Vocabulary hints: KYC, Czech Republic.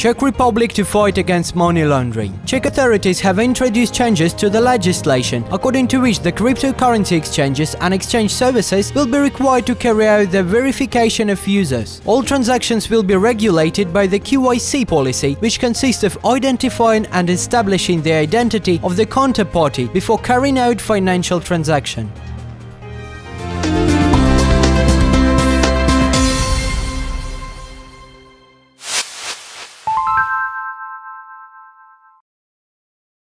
Czech Republic to fight against money laundering. Czech authorities have introduced changes to the legislation, according to which the cryptocurrency exchanges and exchange services will be required to carry out the verification of users. All transactions will be regulated by the KYC policy, which consists of identifying and establishing the identity of the counterparty before carrying out financial transactions.